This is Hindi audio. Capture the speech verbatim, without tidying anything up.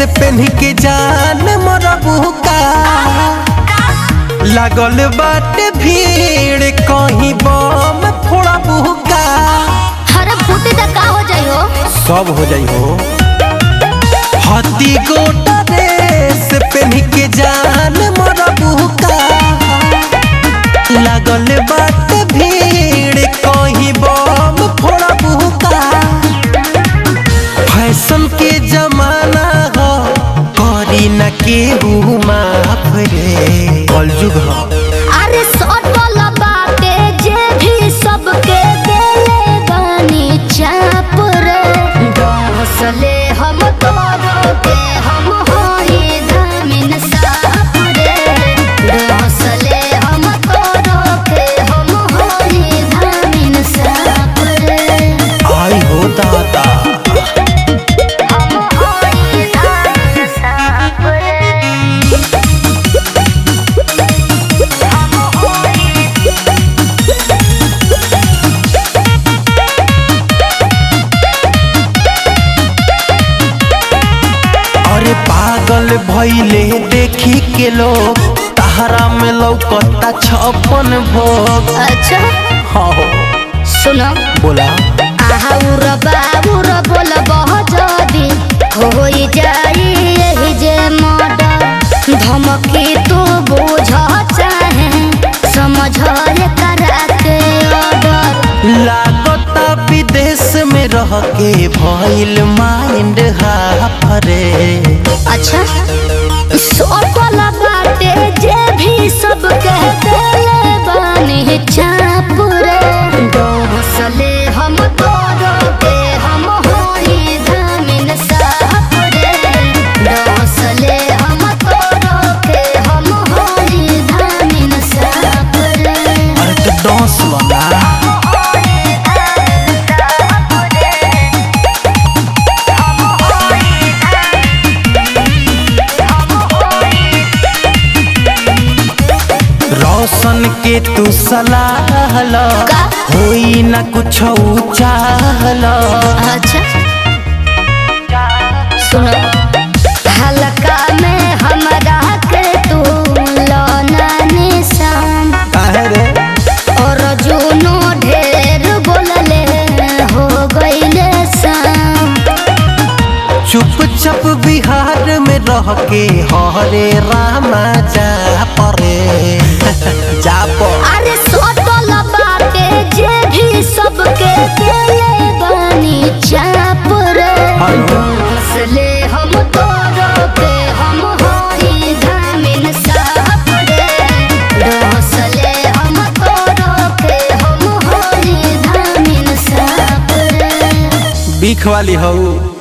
ड्रेस पहन के जान मोरा बुका लागल बाटे भीड़ कहीं बम फोड़ा बुका। हर बूते तक का हो जाई हो सब हो जाई हो। हाथी गोटा ड्रेस पहन के जान मोरा बुका लागल बाटे भीड़ कहीं बम फोड़ा बुका। फैशन के जमाना हो करी न केहू माफ रे कलयुग हो। अरे शॉर्ट वाला बाटे जे भी सबके देले बानी चाप रे डसले हम तोरो के हम होई जमीन साफ रे डसले हम तोरो के हम होई जमीन साफ रे। आई हो दाता पागल भइले देखी के लोग तहरा में लौकता छप्पन भोग। अच्छा हाँ सुनो बोला आहुरा बाबूरा बोला बहुत जदी हो जाई यही जे मर्डर धमकी तू बुझ चाहे समझ ले कराते ऑर्डर। लागता विदेश में रह के भइल माइंड हाफ रे। अच्छा शौक वाला बाटे जे भी सब कहते ले बानी चाप रे डसले हम तोरो के हम होई जमीन साफ रे डसले हम तोरो के हम होई जमीन साफ रे। अरे तो डांस वाला रौशन के तू सलाह ला होई ना कुछ ऊँचा ला। अच्छा सुनो हल्का में हमारा के तू लाना निशान और जुनू ढेर बोलले हो गईले शाम। चुपचाप बिहार में रह के हरे रामा जा परे। अरे शॉर्ट वाला बाटे जे भी सबके देले बानी चाप रे डसले हम तोरो के हम होई जमीन साफ रे डसले हम तोरो के हम होई जमीन साफ रे। बीख वाली हऊ।